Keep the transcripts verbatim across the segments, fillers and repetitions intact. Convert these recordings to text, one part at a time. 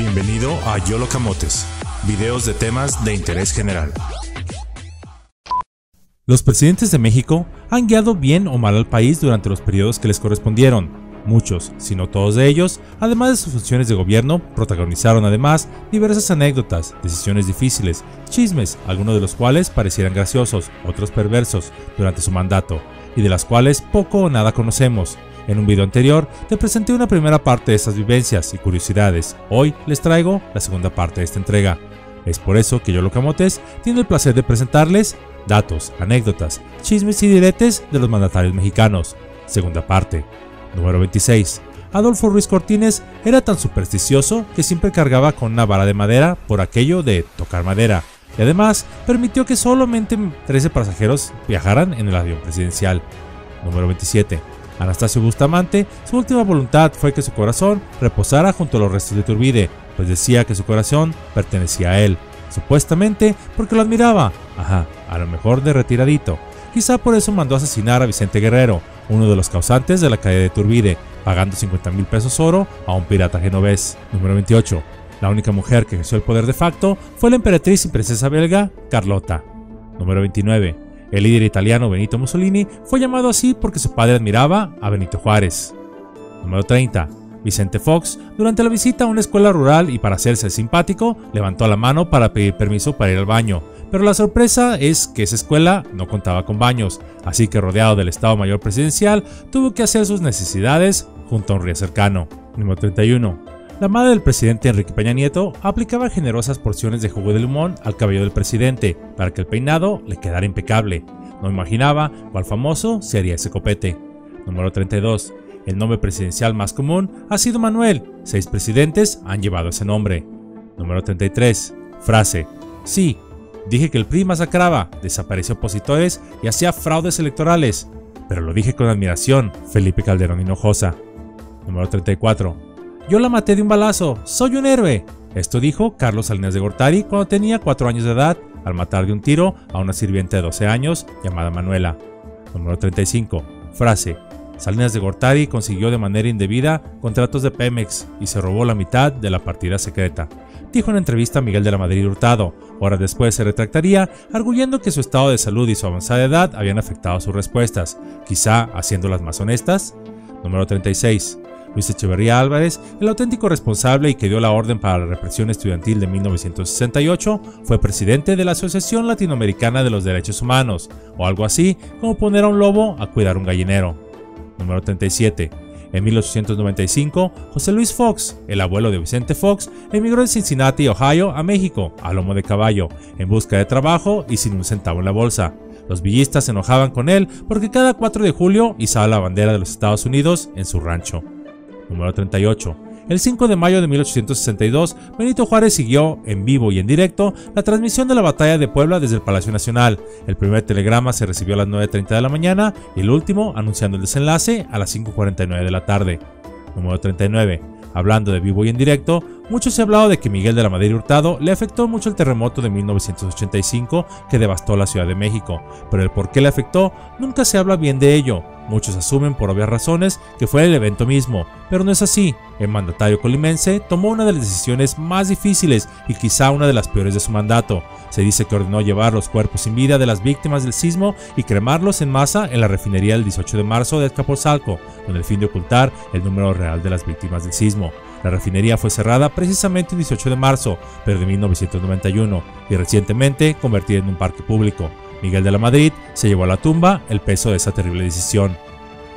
Bienvenido a Yolo Camotes, videos de temas de interés general. Los presidentes de México han guiado bien o mal al país durante los periodos que les correspondieron. Muchos, si no todos de ellos, además de sus funciones de gobierno, protagonizaron además diversas anécdotas, decisiones difíciles, chismes, algunos de los cuales parecieran graciosos, otros perversos, durante su mandato, y de las cuales poco o nada conocemos. En un video anterior te presenté una primera parte de estas vivencias y curiosidades, hoy les traigo la segunda parte de esta entrega. Es por eso que Yolo Camotes tiene el placer de presentarles datos, anécdotas, chismes y diretes de los mandatarios mexicanos. Segunda parte. Número veintiséis. Adolfo Ruiz Cortines era tan supersticioso que siempre cargaba con una vara de madera por aquello de tocar madera, y además permitió que solamente trece pasajeros viajaran en el avión presidencial. Número veintisiete. Anastasio Bustamante, su última voluntad fue que su corazón reposara junto a los restos de Turbide, pues decía que su corazón pertenecía a él, supuestamente porque lo admiraba, ajá, a lo mejor de retiradito. Quizá por eso mandó a asesinar a Vicente Guerrero, uno de los causantes de la caída de Turbide, pagando cincuenta mil pesos oro a un pirata genovés. Número veintiocho. La única mujer que ejerció el poder de facto fue la emperatriz y princesa belga Carlota. Número veintinueve. El líder italiano Benito Mussolini fue llamado así porque su padre admiraba a Benito Juárez. Número treinta. Vicente Fox, durante la visita a una escuela rural y para hacerse simpático, levantó la mano para pedir permiso para ir al baño, pero la sorpresa es que esa escuela no contaba con baños, así que rodeado del Estado Mayor Presidencial, tuvo que hacer sus necesidades junto a un río cercano. Número treinta y uno. La madre del presidente Enrique Peña Nieto aplicaba generosas porciones de jugo de limón al cabello del presidente para que el peinado le quedara impecable. No imaginaba cuál famoso sería ese copete. Número treinta y dos. El nombre presidencial más común ha sido Manuel. Seis presidentes han llevado ese nombre. Número treinta y tres. Frase. Sí, dije que el P R I masacraba, desapareció opositores y hacía fraudes electorales, pero lo dije con admiración. Felipe Calderón Hinojosa. Número treinta y cuatro. Yo la maté de un balazo, soy un héroe. Esto dijo Carlos Salinas de Gortari cuando tenía cuatro años de edad, al matar de un tiro a una sirvienta de doce años llamada Manuela. Número treinta y cinco. Frase. Salinas de Gortari consiguió de manera indebida contratos de Pemex y se robó la mitad de la partida secreta. Dijo en entrevista a Miguel de la Madrid Hurtado. Horas después se retractaría, arguyendo que su estado de salud y su avanzada edad habían afectado sus respuestas, quizá haciéndolas más honestas. Número treinta y seis. Luis Echeverría Álvarez, el auténtico responsable y que dio la orden para la represión estudiantil de mil novecientos sesenta y ocho, fue presidente de la Asociación Latinoamericana de los Derechos Humanos, o algo así como poner a un lobo a cuidar un gallinero. Número treinta y siete. En mil ochocientos noventa y cinco, José Luis Fox, el abuelo de Vicente Fox, emigró de Cincinnati, Ohio, a México, a lomo de caballo, en busca de trabajo y sin un centavo en la bolsa. Los villistas se enojaban con él porque cada cuatro de julio izaba la bandera de los Estados Unidos en su rancho. Número treinta y ocho. El cinco de mayo de mil ochocientos sesenta y dos, Benito Juárez siguió, en vivo y en directo, la transmisión de la batalla de Puebla desde el Palacio Nacional. El primer telegrama se recibió a las nueve treinta de la mañana y el último anunciando el desenlace a las cinco cuarenta y nueve de la tarde. Número treinta y nueve. Hablando de vivo y en directo, mucho se ha hablado de que Miguel de la Madrid Hurtado le afectó mucho el terremoto de mil novecientos ochenta y cinco que devastó la Ciudad de México, pero el por qué le afectó nunca se habla bien de ello. Muchos asumen por obvias razones que fue el evento mismo, pero no es así. El mandatario colimense tomó una de las decisiones más difíciles y quizá una de las peores de su mandato. Se dice que ordenó llevar los cuerpos sin vida de las víctimas del sismo y cremarlos en masa en la refinería del dieciocho de marzo de Azcapotzalco, con el fin de ocultar el número real de las víctimas del sismo. La refinería fue cerrada precisamente el dieciocho de marzo, pero de mil novecientos noventa y uno, y recientemente convertida en un parque público. Miguel de la Madrid se llevó a la tumba el peso de esa terrible decisión.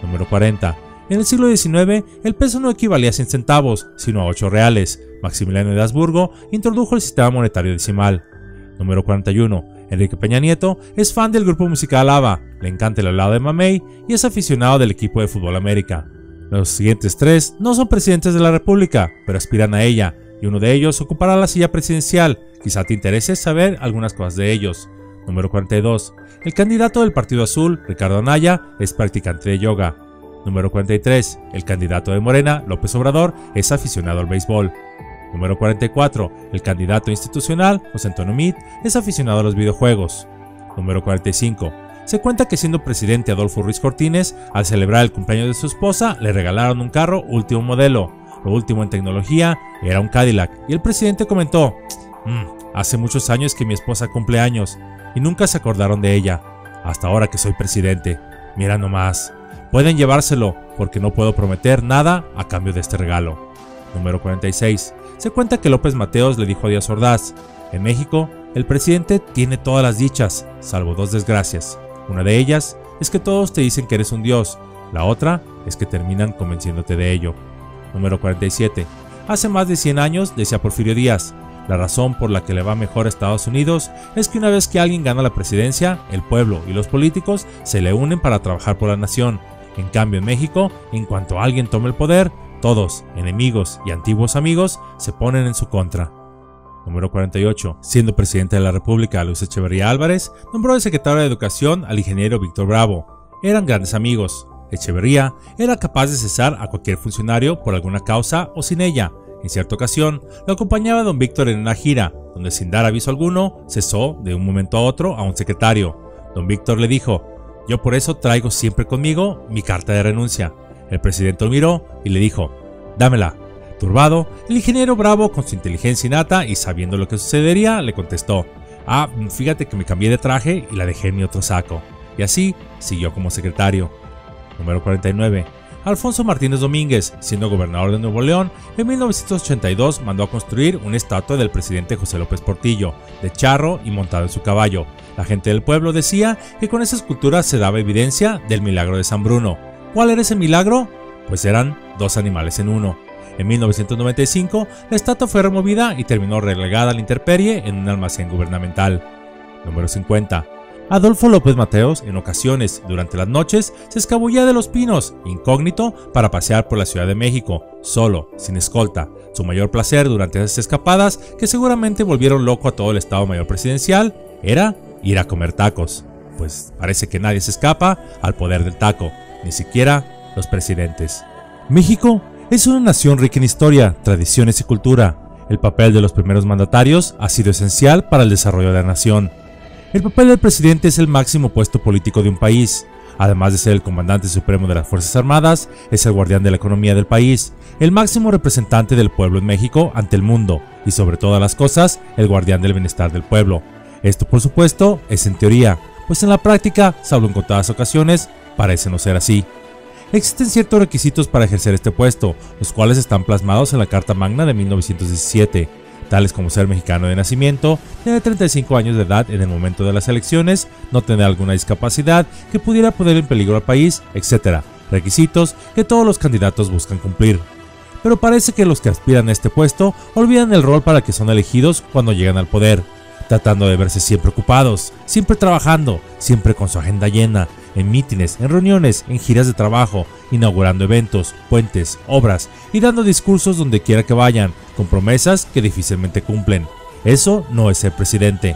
Número cuarenta. En el siglo diecinueve, el peso no equivalía a cien centavos, sino a ocho reales. Maximiliano de Habsburgo introdujo el sistema monetario decimal. Número cuarenta y uno. Enrique Peña Nieto es fan del grupo musical A B A, le encanta el helado de Mamey y es aficionado del equipo de fútbol América. Los siguientes tres no son presidentes de la República, pero aspiran a ella, y uno de ellos ocupará la silla presidencial. Quizá te interese saber algunas cosas de ellos. Número cuarenta y dos. El candidato del Partido Azul, Ricardo Anaya, es practicante de yoga. Número cuarenta y tres. El candidato de Morena, López Obrador, es aficionado al béisbol. Número cuarenta y cuatro. El candidato institucional, José Antonio Meade, es aficionado a los videojuegos. Número cuarenta y cinco. Se cuenta que siendo presidente Adolfo Ruiz Cortines, al celebrar el cumpleaños de su esposa, le regalaron un carro último modelo. Lo último en tecnología era un Cadillac, y el presidente comentó: mmm, hace muchos años que mi esposa cumple años y nunca se acordaron de ella, hasta ahora que soy presidente. Mira nomás, pueden llevárselo porque no puedo prometer nada a cambio de este regalo. Número cuarenta y seis. Se cuenta que López Mateos le dijo a Díaz Ordaz: en México, el presidente tiene todas las dichas, salvo dos desgracias. Una de ellas es que todos te dicen que eres un dios, la otra es que terminan convenciéndote de ello. Número cuarenta y siete. Hace más de cien años, decía Porfirio Díaz, la razón por la que le va mejor a Estados Unidos es que una vez que alguien gana la presidencia, el pueblo y los políticos se le unen para trabajar por la nación. En cambio, en México, en cuanto alguien tome el poder, todos, enemigos y antiguos amigos, se ponen en su contra. Número cuarenta y ocho. Siendo presidente de la República, Luis Echeverría Álvarez nombró de secretario de Educación al ingeniero Víctor Bravo. Eran grandes amigos. Echeverría era capaz de cesar a cualquier funcionario por alguna causa o sin ella. En cierta ocasión, lo acompañaba don Víctor en una gira, donde sin dar aviso alguno, cesó de un momento a otro a un secretario. Don Víctor le dijo: yo por eso traigo siempre conmigo mi carta de renuncia. El presidente lo miró y le dijo: dámela. Turbado, el ingeniero Bravo, con su inteligencia innata y sabiendo lo que sucedería, le contestó: ah, fíjate que me cambié de traje y la dejé en mi otro saco. Y así siguió como secretario. Número cuarenta y nueve. Alfonso Martínez Domínguez, siendo gobernador de Nuevo León, en mil novecientos ochenta y dos mandó a construir una estatua del presidente José López Portillo, de charro y montado en su caballo. La gente del pueblo decía que con esa escultura se daba evidencia del milagro de San Bruno. ¿Cuál era ese milagro? Pues eran dos animales en uno. En mil novecientos noventa y cinco, la estatua fue removida y terminó relegada a la intemperie en un almacén gubernamental. Número cincuenta. Adolfo López Mateos, en ocasiones, durante las noches, se escabullía de los pinos, incógnito, para pasear por la Ciudad de México, solo, sin escolta. Su mayor placer durante esas escapadas, que seguramente volvieron loco a todo el Estado Mayor Presidencial, era ir a comer tacos. Pues parece que nadie se escapa al poder del taco, ni siquiera los presidentes. México es una nación rica en historia, tradiciones y cultura. El papel de los primeros mandatarios ha sido esencial para el desarrollo de la nación. El papel del presidente es el máximo puesto político de un país. Además de ser el comandante supremo de las Fuerzas Armadas, es el guardián de la economía del país, el máximo representante del pueblo en México ante el mundo y, sobre todas las cosas, el guardián del bienestar del pueblo. Esto, por supuesto, es en teoría, pues en la práctica, salvo en contadas ocasiones, parece no ser así. Existen ciertos requisitos para ejercer este puesto, los cuales están plasmados en la Carta Magna de mil novecientos diecisiete. Tales como ser mexicano de nacimiento, tener treinta y cinco años de edad en el momento de las elecciones, no tener alguna discapacidad que pudiera poner en peligro al país, etcétera. Requisitos que todos los candidatos buscan cumplir. Pero parece que los que aspiran a este puesto olvidan el rol para que son elegidos cuando llegan al poder, tratando de verse siempre ocupados, siempre trabajando, siempre con su agenda llena, en mítines, en reuniones, en giras de trabajo, inaugurando eventos, puentes, obras y dando discursos donde quiera que vayan, con promesas que difícilmente cumplen. Eso no es ser presidente.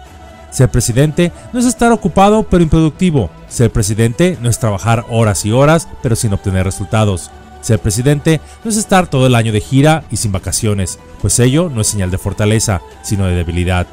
Ser presidente no es estar ocupado pero improductivo. Ser presidente no es trabajar horas y horas pero sin obtener resultados. Ser presidente no es estar todo el año de gira y sin vacaciones, pues ello no es señal de fortaleza, sino de debilidad.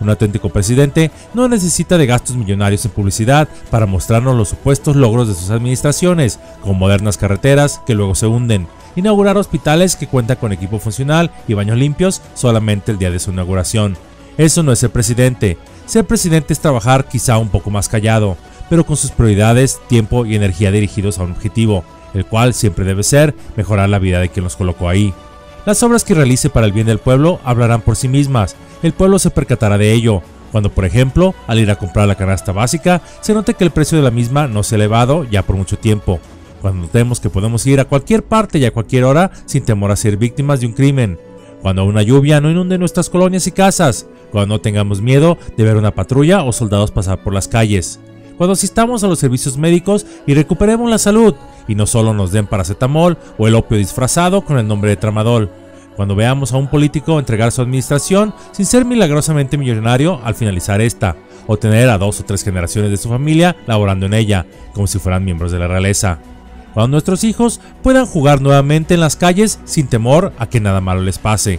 Un auténtico presidente no necesita de gastos millonarios en publicidad para mostrarnos los supuestos logros de sus administraciones, con modernas carreteras que luego se hunden, inaugurar hospitales que cuentan con equipo funcional y baños limpios solamente el día de su inauguración. Eso no es ser presidente. Ser presidente es trabajar quizá un poco más callado, pero con sus prioridades, tiempo y energía dirigidos a un objetivo, el cual siempre debe ser mejorar la vida de quien los colocó ahí. Las obras que realice para el bien del pueblo hablarán por sí mismas. El pueblo se percatará de ello, cuando por ejemplo, al ir a comprar la canasta básica, se note que el precio de la misma no se ha elevado ya por mucho tiempo. Cuando notemos que podemos ir a cualquier parte y a cualquier hora sin temor a ser víctimas de un crimen. Cuando una lluvia no inunde nuestras colonias y casas. Cuando no tengamos miedo de ver una patrulla o soldados pasar por las calles. Cuando asistamos a los servicios médicos y recuperemos la salud, y no solo nos den paracetamol o el opio disfrazado con el nombre de tramadol. Cuando veamos a un político entregar su administración sin ser milagrosamente millonario al finalizar esta, o tener a dos o tres generaciones de su familia laborando en ella, como si fueran miembros de la realeza. Cuando nuestros hijos puedan jugar nuevamente en las calles sin temor a que nada malo les pase.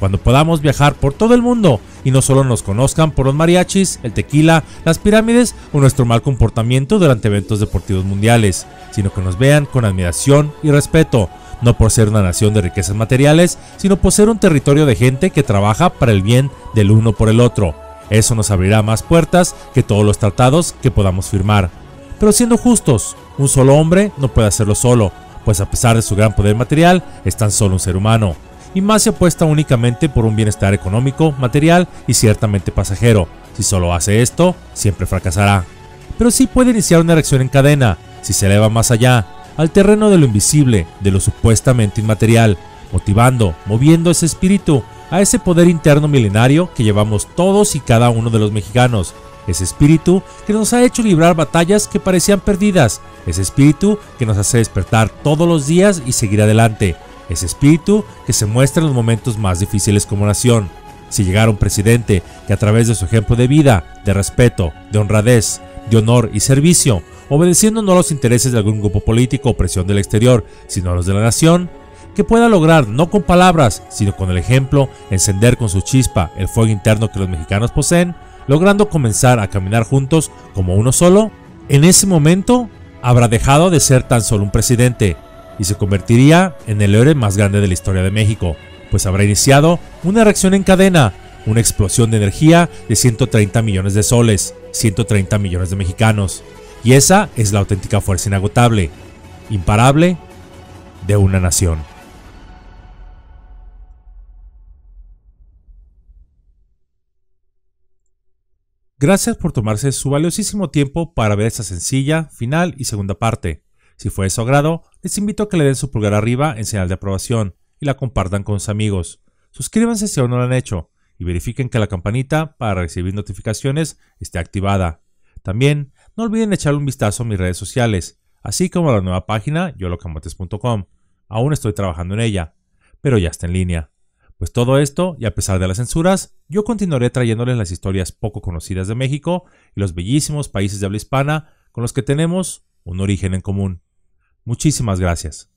Cuando podamos viajar por todo el mundo y no solo nos conozcan por los mariachis, el tequila, las pirámides o nuestro mal comportamiento durante eventos deportivos mundiales, sino que nos vean con admiración y respeto, no por ser una nación de riquezas materiales, sino por ser un territorio de gente que trabaja para el bien del uno por el otro. Eso nos abrirá más puertas que todos los tratados que podamos firmar. Pero siendo justos, un solo hombre no puede hacerlo solo, pues a pesar de su gran poder material, es tan solo un ser humano, y más se apuesta únicamente por un bienestar económico, material y ciertamente pasajero. Si solo hace esto, siempre fracasará. Pero sí puede iniciar una reacción en cadena, si se eleva más allá, al terreno de lo invisible, de lo supuestamente inmaterial, motivando, moviendo ese espíritu, a ese poder interno milenario que llevamos todos y cada uno de los mexicanos, ese espíritu que nos ha hecho librar batallas que parecían perdidas, ese espíritu que nos hace despertar todos los días y seguir adelante, ese espíritu que se muestra en los momentos más difíciles como nación. Si llegara un presidente que a través de su ejemplo de vida, de respeto, de honradez, de honor y servicio, obedeciendo no a los intereses de algún grupo político o presión del exterior, sino a los de la nación, que pueda lograr, no con palabras, sino con el ejemplo, encender con su chispa el fuego interno que los mexicanos poseen, logrando comenzar a caminar juntos como uno solo, en ese momento habrá dejado de ser tan solo un presidente y se convertiría en el héroe más grande de la historia de México, pues habrá iniciado una reacción en cadena, una explosión de energía de ciento treinta millones de soles, ciento treinta millones de mexicanos, y esa es la auténtica fuerza inagotable, imparable, de una nación. Gracias por tomarse su valiosísimo tiempo para ver esta sencilla, final y segunda parte. Si fue de su agrado, les invito a que le den su pulgar arriba en señal de aprobación y la compartan con sus amigos. Suscríbanse si aún no lo han hecho y verifiquen que la campanita para recibir notificaciones esté activada. También no olviden echarle un vistazo a mis redes sociales, así como a la nueva página yolo camotes punto com. Aún estoy trabajando en ella, pero ya está en línea. Pues todo esto, y a pesar de las censuras, yo continuaré trayéndoles las historias poco conocidas de México y los bellísimos países de habla hispana con los que tenemos un origen en común. Muchísimas gracias.